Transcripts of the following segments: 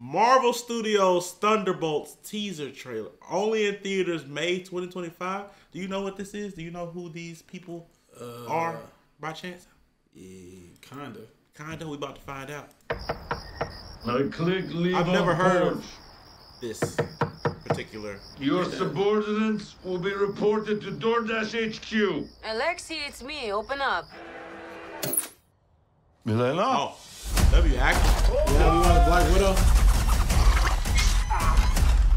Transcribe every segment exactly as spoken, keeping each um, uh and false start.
Marvel Studios Thunderbolts teaser trailer, only in theaters May twenty twenty-five. Do you know what this is? Do you know who these people uh, are by chance? Yeah, kinda. Kinda, we about to find out. Like, click, leave I've never heard board. of this particular. Your data. subordinates will be reported to DoorDash H Q. Alexi, it's me. Open up. Milena? Oh, W action. Oh, yeah, we want a Black Widow.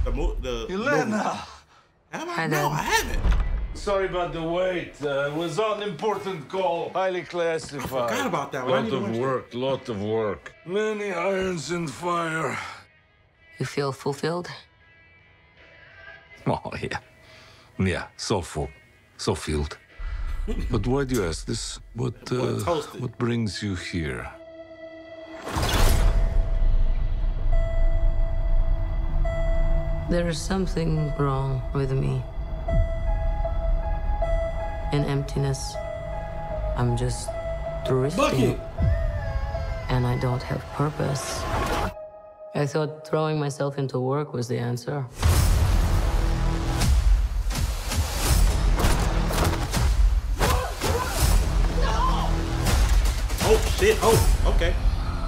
The mo the Elena! Have I? No, I haven't. Sorry about the wait. It uh, was an important call. Highly classified. I forgot about that. Lot of work, lot of work. Many irons in fire. You feel fulfilled? Oh, yeah. Yeah, so full. So filled. But why do you ask this? What, uh, what brings you here? There is something wrong with me. In emptiness, I'm just drifting. Bucky. And I don't have purpose. I thought throwing myself into work was the answer. No! Oh, shit. Oh, okay.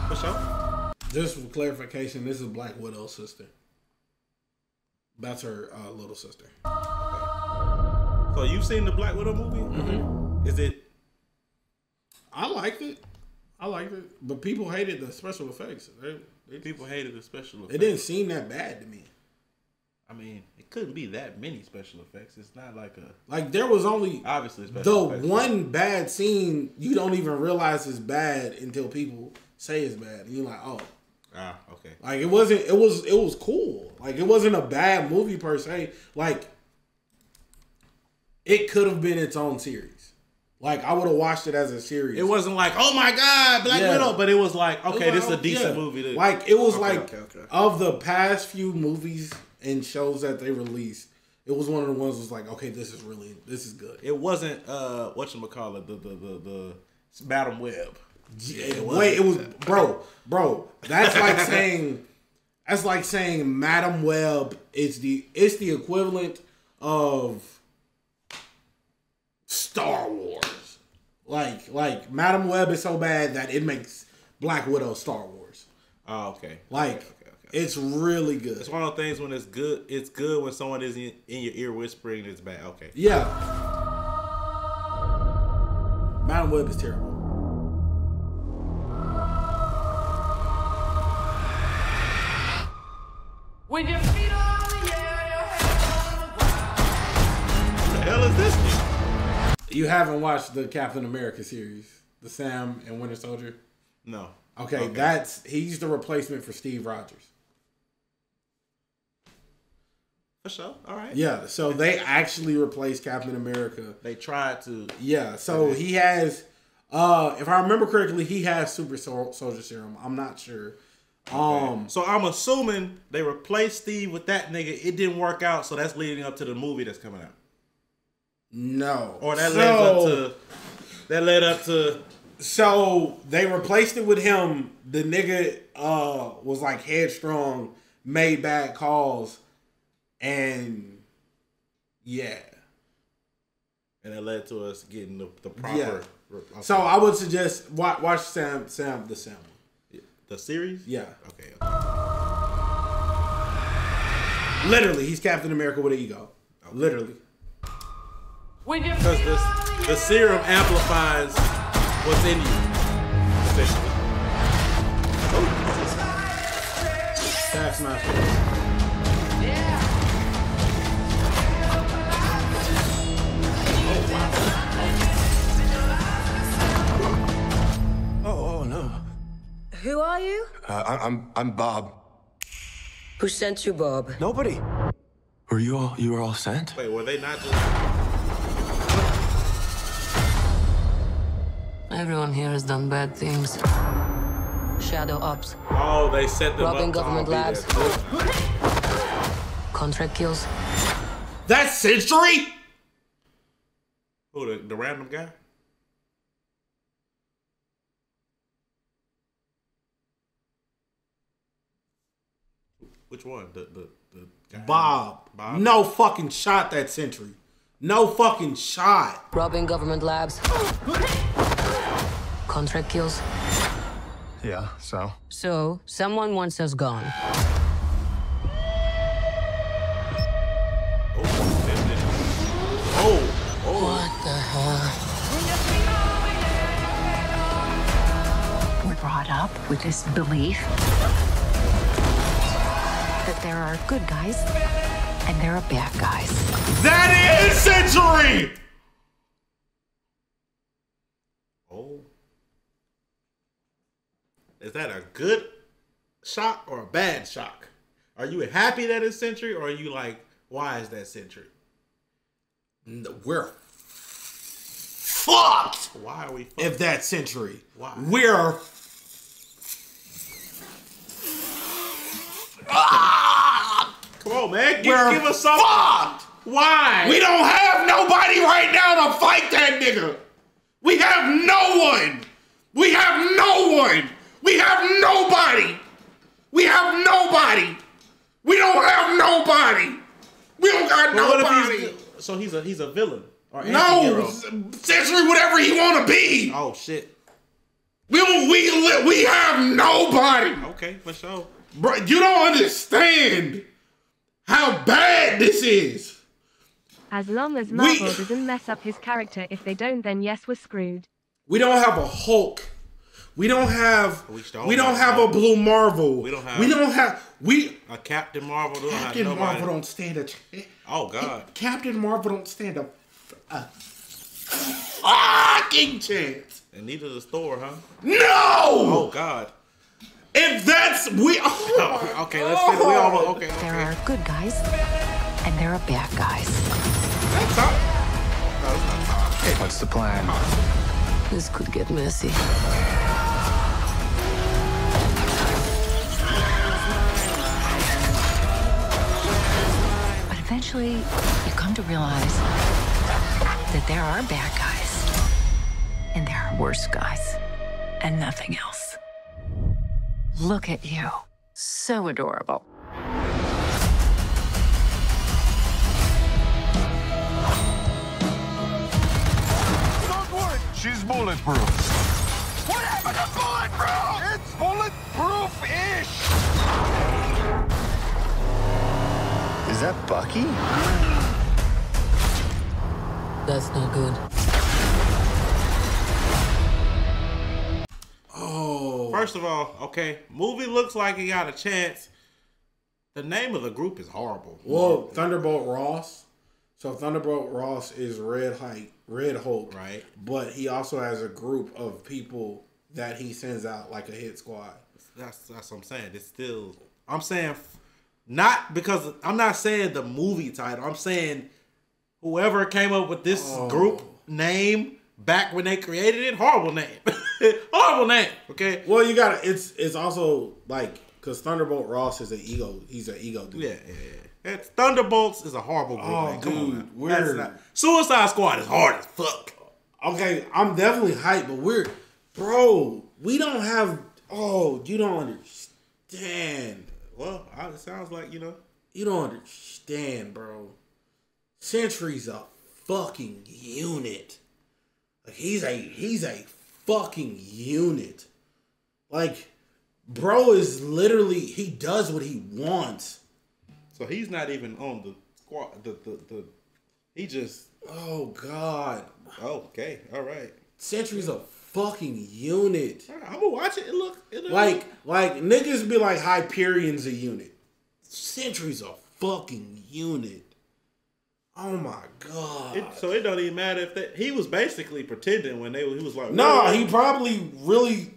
What's up? Just for clarification, this is Black Widow's sister. That's her uh, little sister. Okay. So you've seen the Black Widow movie? Mm-hmm. Is it? I liked it. I liked it, but people hated the special effects. They, they people hated the special effects. It didn't seem that bad to me. I mean, it couldn't be that many special effects. It's not like a like there was only obviously special the effects, one bad scene. You don't even realize is bad until people say it's bad, and you're like, oh. Ah, okay. Like it wasn't. It was. It was cool. Like it wasn't a bad movie per se. Like it could have been its own series. Like I would have watched it as a series. It wasn't like, oh my god, Black yeah. Widow. But it was like, okay, was like, this is a decent yeah. movie. To... Like it was okay, like okay, okay. of the past few movies and shows that they released, it was one of the ones that was like, okay, this is really this is good. It wasn't uh, whatchamacallit, the the the the Madam Web. Yeah, it Wait, it was bro, bro. That's like saying, that's like saying Madam Web is the it's the equivalent of Star Wars. Like, like Madam Web is so bad that it makes Black Widow Star Wars. Oh, okay. Like, okay, okay, okay. It's really good. It's one of those things when it's good. It's good when someone is in, in your ear whispering. It's bad. Okay. Yeah. Madam Web is terrible. When your feet are on the air, your head on the ground. What the hell is this thing? You haven't watched the Captain America series, the Sam and Winter Soldier? No. Okay, okay, that's he's the replacement for Steve Rogers. For sure. All right. Yeah, so they actually replaced Captain America. They tried to. Yeah, so okay. he has, uh, if I remember correctly, he has Super Soldier Serum. I'm not sure. Okay. Um, so I'm assuming they replaced Steve with that nigga. It didn't work out, so that's leading up to the movie that's coming out. No, or that so, led up to that led up to. So they replaced it with him. The nigga uh, was like headstrong, made bad calls, and yeah, and it led to us getting the, the proper. Yeah. Okay. So I would suggest watch, watch Sam Sam the Sam. The series? Yeah. Okay. Literally, he's Captain America with an ego. Okay. Literally. Because the, the serum amplifies what's in you. Officially. Oh. That's my favorite. Oh, wow. Oh, oh, no. Who are you? Uh, I'm I'm Bob. Who sent you, Bob? Nobody. Were you all you were all sent? Wait, were they not just? Everyone here has done bad things. Shadow Ops. Oh, they set them robbing up. Government labs. Contract kills. That's Sentry. Who the, the random guy? Which one? The the, the guy? Bob. Bob. No fucking shot that Sentry. No fucking shot. Robbing government labs. Contract kills. Yeah, so? So, someone wants us gone. Oh, oh. What the hell? We're brought up with this belief that there are good guys and there are bad guys. That is Sentry! Oh. Is that a good shock or a bad shock? Are you happy that it's Sentry, or are you like, why is that Sentry? No, we're fucked. Why are we fucked? If that's Sentry. Why? We're ah! Come on, man. Give, we're give us something. Fucked. Why? We don't have nobody right now to fight that nigga. We have no one. We have no one. We have nobody. We have nobody. We don't have nobody. We don't got well, nobody. So he's a he's a villain or no? Sentry, whatever he want to be. Oh shit. We we we have nobody. Okay, for sure. Bro, you don't understand how bad this is. As long as Marvel we, doesn't mess up his character, if they don't, then yes, we're screwed. We don't have a Hulk. We don't have. We, we don't have a Blue Marvel. We don't have. We don't have. We a Captain Marvel. Don't Captain have Marvel don't stand a. Oh God! Captain Marvel don't stand a, a fucking chance. And neither does Thor, huh? No! Oh God! If that's we. Oh, oh, okay, let's. Oh. We all okay, okay. There are good guys, and there are bad guys. That's not. No, that's not top. Hey, what's the plan? This could get messy. Eventually, you come to realize that there are bad guys and there are worse guys and nothing else. Look at you. So adorable. She's bulletproof. What happened to bulletproof? It's bulletproof-ish. Is that Bucky? That's not good. Oh. First of all, okay, movie looks like it got a chance. The name of the group is horrible. Whoa, Thunderbolt Ross. So Thunderbolt Ross is Red Hulk, Red Hulk, right? But he also has a group of people that he sends out like a hit squad. That's that's what I'm saying. It's still, I'm saying. Not because I'm not saying the movie title. I'm saying whoever came up with this oh. group name back when they created it, horrible name, horrible name. Okay. Well, you gotta. It's it's also like because Thunderbolt Ross is an ego. He's an ego dude. Yeah, yeah. yeah. It's, Thunderbolts is a horrible group. Oh, name. Come dude, on, weird. Not, Suicide Squad is hard as fuck. Okay, I'm definitely hyped, but we're, bro, we don't have. Oh, you don't understand. Well, it sounds like, you know. You don't understand, bro. Sentry's a fucking unit. Like, he's a, he's a fucking unit. Like, bro is literally, he does what he wants. So he's not even on the squad. The, the, the, he just. Oh, God. Okay, all right. Sentry's a fucking unit. I'm gonna watch it. It look it like like niggas be like Hyperion's a unit. Sentry's a fucking unit. Oh my God. It, so it don't even matter if that he was basically pretending when they he was like no nah, he probably really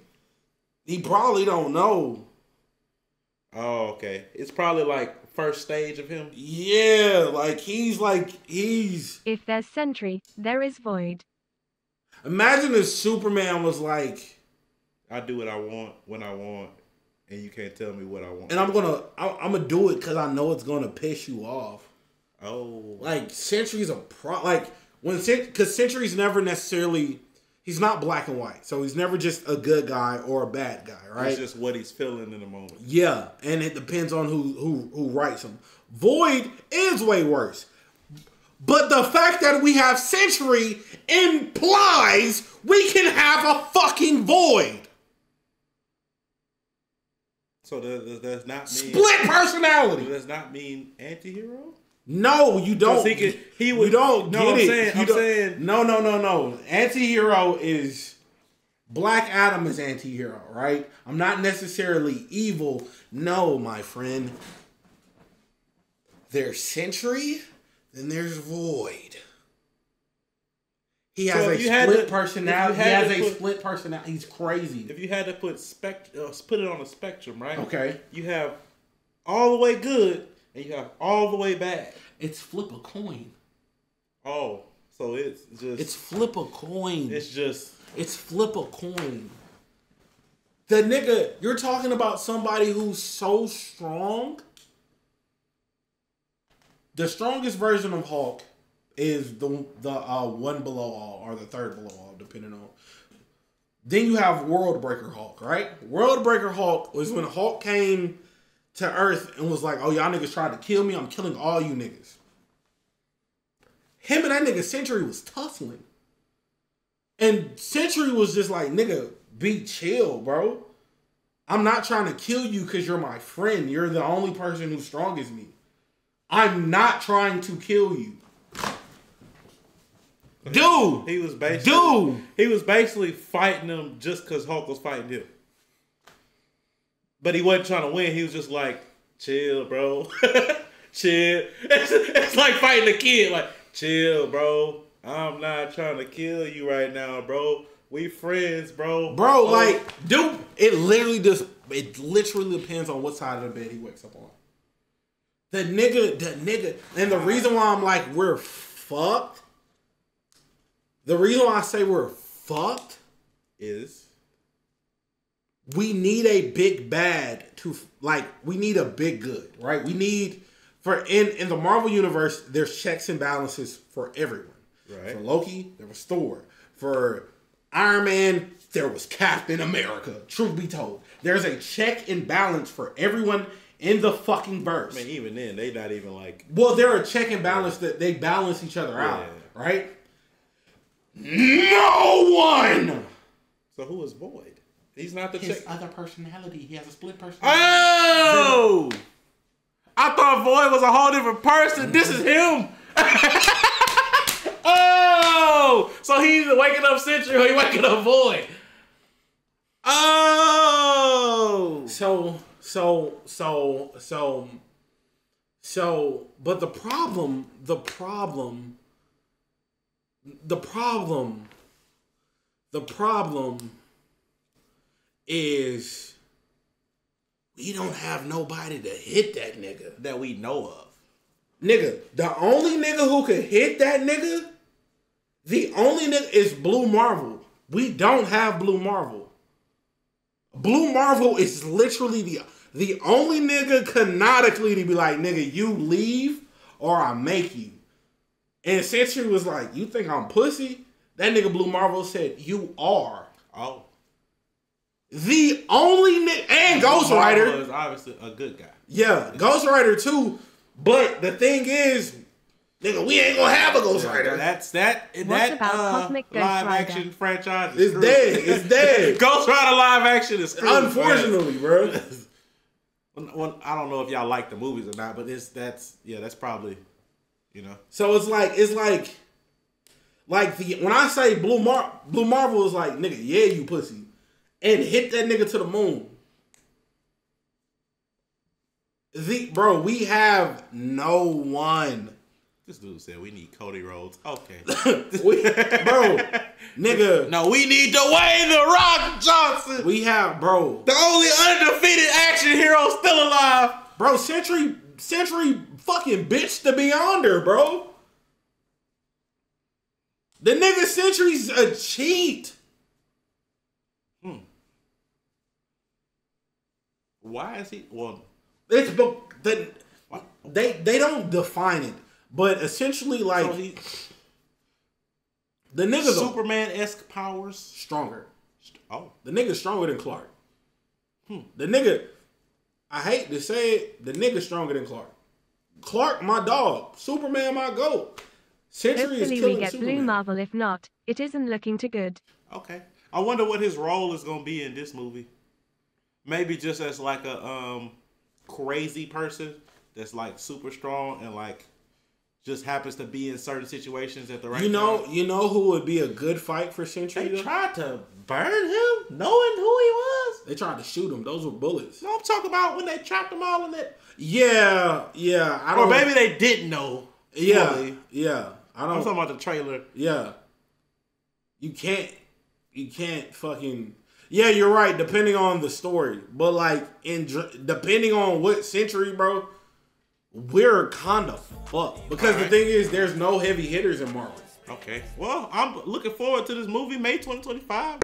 he probably don't know. Oh okay, it's probably like first stage of him. Yeah, like he's like he's. If there's Sentry, there is Void. Imagine if Superman was like, "I do what I want when I want, and you can't tell me what I want." And I'm gonna, I'm gonna do it because I know it's gonna piss you off. Oh, like Sentry's a pro. Like when because Sentry's never necessarily he's not black and white. So he's never just a good guy or a bad guy, right? It's just what he's feeling in the moment. Yeah, and it depends on who who, who writes him. Void is way worse. But the fact that we have Sentry implies we can have a fucking Void. So does, does not mean... Split personality. Does not mean anti-hero? No, you don't. He could, he would, you don't no, get I'm it. Saying, I'm saying... No, no, no, no. Anti-hero is... Black Adam is anti-hero, right? I'm not necessarily evil. No, my friend. There's Sentry, then there's Void. He has so a split to, personality. He has a put, split personality. He's crazy. If you had to put spect, uh, put it on a spectrum, right? Okay. You have all the way good... And you have all the way back. It's flip a coin. Oh, so it's just... It's flip a coin. It's just... It's flip a coin. The nigga, you're talking about somebody who's so strong. The strongest version of Hulk is the the uh, one below all, or the third below all, depending on... Then you have Worldbreaker Hulk, right? Worldbreaker Hulk was when Hulk came... to Earth and was like, oh, y'all niggas tried to kill me. I'm killing all you niggas. Him and that nigga Sentry was tussling. And Sentry was just like, nigga, be chill, bro. I'm not trying to kill you because you're my friend. You're the only person who's strong as me. I'm not trying to kill you. Dude. He was basically, dude. He was basically fighting him just because Hulk was fighting him. But he wasn't trying to win. He was just like, chill, bro. Chill. It's, it's like fighting a kid. Like, chill, bro. I'm not trying to kill you right now, bro. We friends, bro. Bro, oh. Like, dude, it literally just, it literally depends on what side of the bed he wakes up on. The nigga, the nigga. And the reason why I'm like, we're fucked. The reason why I say we're fucked is... We need a big bad to, like, we need a big good, right? We need, for in, in the Marvel Universe, there's checks and balances for everyone. Right. For Loki, there was Thor. For Iron Man, there was Captain America, truth be told. There's a check and balance for everyone in the fucking verse. I mean, even then, they not even like... Well, they're a check and balance that they balance each other yeah. out, right? No one! So who is Void? He's not the His check. other personality. He has a split personality. Oh! I thought Void was a whole different person. This is him. Oh! So he's waking up Sentry or he's waking up Void. Oh! So, so, so, so, so, but the problem, the problem, the problem, the problem, is we don't have nobody to hit that nigga that we know of. Nigga, the only nigga who could hit that nigga, the only nigga is Blue Marvel. We don't have Blue Marvel. Blue Marvel is literally the the only nigga canonically to be like, nigga, you leave or I make you. And Sentry was like, you think I'm pussy? That nigga Blue Marvel said, you are. Oh. The only nigga, and Ghost Rider is obviously a good guy. Yeah, Ghost Rider too. But the thing is, nigga, we ain't gonna have a Ghost Rider. That's that. That, that uh, live action franchise is it's dead. It's dead. Ghost Rider live action is screwed, unfortunately, bro. Well, I don't know if y'all like the movies or not, but it's that's yeah, that's probably you know. So it's like it's like like the when I say Blue Mar Blue Marvel is like nigga, yeah, you pussy. And hit that nigga to the moon. The bro, we have no one. This dude said we need Cody Rhodes. Okay, we, bro, nigga. No, we need Dwayne The Rock Johnson. We have bro, the only undefeated action hero still alive. Bro, Sentry, Sentry, fucking bitch the Beyonder, bro. The nigga Sentry's a cheat. Why is he? Well, it's the, they they don't define it, but essentially, like so he, The nigga Superman-esque powers. Stronger. Oh. The nigga's stronger than Clark. Hmm. The nigga, I hate to say it, the nigga's stronger than Clark. Clark, my dog. Superman, my goat. Sentry is killing Superman. Hopefully we get Blue Marvel. If not, it isn't looking too good. Okay. I wonder what his role is going to be in this movie. Maybe just as like a um crazy person that's like super strong and like just happens to be in certain situations at the right time. You know, time. You know who would be a good fight for Sentry? They tried to burn him, knowing who he was. They tried to shoot him. Those were bullets. No, I'm talking about when they trapped them all in that. Yeah, yeah. I don't. Or maybe they didn't know. Yeah, really. Yeah. I don't. I'm talking about the trailer. Yeah. You can't. You can't fucking. Yeah, you're right, depending on the story. But, like, in depending on what Sentry, bro, we're kind of fucked. Because right. The thing is, there's no heavy hitters in Marvel. Okay. Well, I'm looking forward to this movie, May twenty twenty-five.